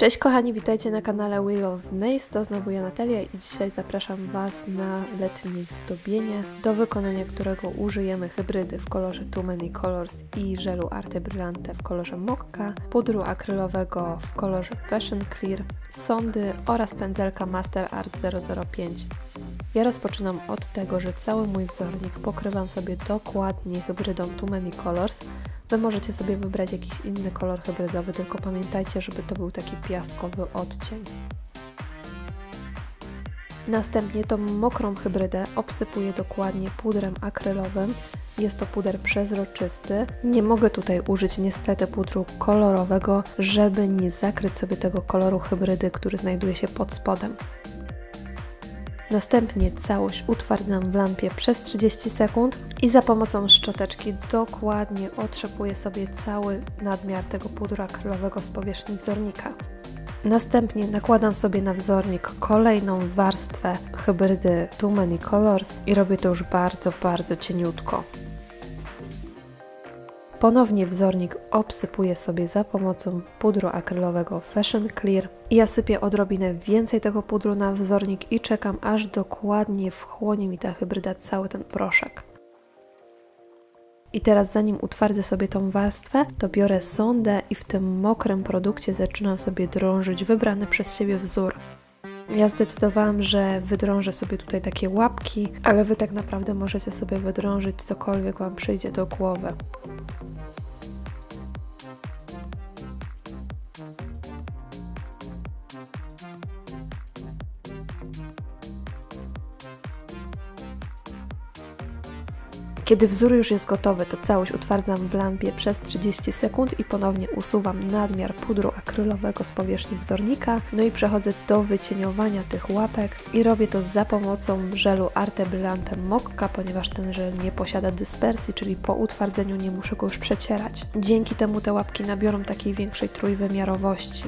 Cześć kochani, witajcie na kanale WeLoveNails, to znowu ja Natalia i dzisiaj zapraszam Was na letnie zdobienie, do wykonania którego użyjemy hybrydy w kolorze Too Many Colors i żelu Arte Brillante w kolorze Mokka, pudru akrylowego w kolorze Fashion Clear, sondy oraz pędzelka Master Art 005. Ja rozpoczynam od tego, że cały mój wzornik pokrywam sobie dokładnie hybrydą Too Many Colors. Wy możecie sobie wybrać jakiś inny kolor hybrydowy, tylko pamiętajcie, żeby to był taki piaskowy odcień. Następnie tą mokrą hybrydę obsypuję dokładnie pudrem akrylowym. Jest to puder przezroczysty. Nie mogę tutaj użyć niestety pudru kolorowego, żeby nie zakryć sobie tego koloru hybrydy, który znajduje się pod spodem. Następnie całość utwardzam w lampie przez 30 sekund i za pomocą szczoteczki dokładnie otrzepuję sobie cały nadmiar tego pudru akrylowego z powierzchni wzornika. Następnie nakładam sobie na wzornik kolejną warstwę hybrydy Too Many Colors i robię to już bardzo cieniutko. Ponownie wzornik obsypuję sobie za pomocą pudru akrylowego Fashion Clear. Ja sypię odrobinę więcej tego pudru na wzornik i czekam, aż dokładnie wchłonie mi ta hybryda cały ten proszek. I teraz zanim utwardzę sobie tą warstwę, to biorę sondę i w tym mokrym produkcie zaczynam sobie drążyć wybrany przez siebie wzór. Ja zdecydowałam, że wydrążę sobie tutaj takie łapki, ale Wy tak naprawdę możecie sobie wydrążyć cokolwiek Wam przyjdzie do głowy. Kiedy wzór już jest gotowy, to całość utwardzam w lampie przez 30 sekund i ponownie usuwam nadmiar pudru akrylowego z powierzchni wzornika. No i przechodzę do wycieniowania tych łapek i robię to za pomocą żelu Arte Brillante Mokka, ponieważ ten żel nie posiada dyspersji, czyli po utwardzeniu nie muszę go już przecierać. Dzięki temu te łapki nabiorą takiej większej trójwymiarowości.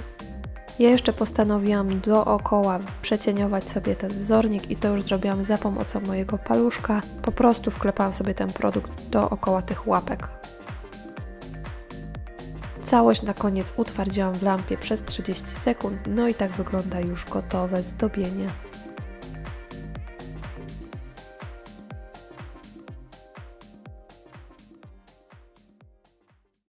Ja jeszcze postanowiłam dookoła przecieniować sobie ten wzornik i to już zrobiłam za pomocą mojego paluszka. Po prostu wklepałam sobie ten produkt dookoła tych łapek. Całość na koniec utwardziłam w lampie przez 30 sekund, no i tak wygląda już gotowe zdobienie.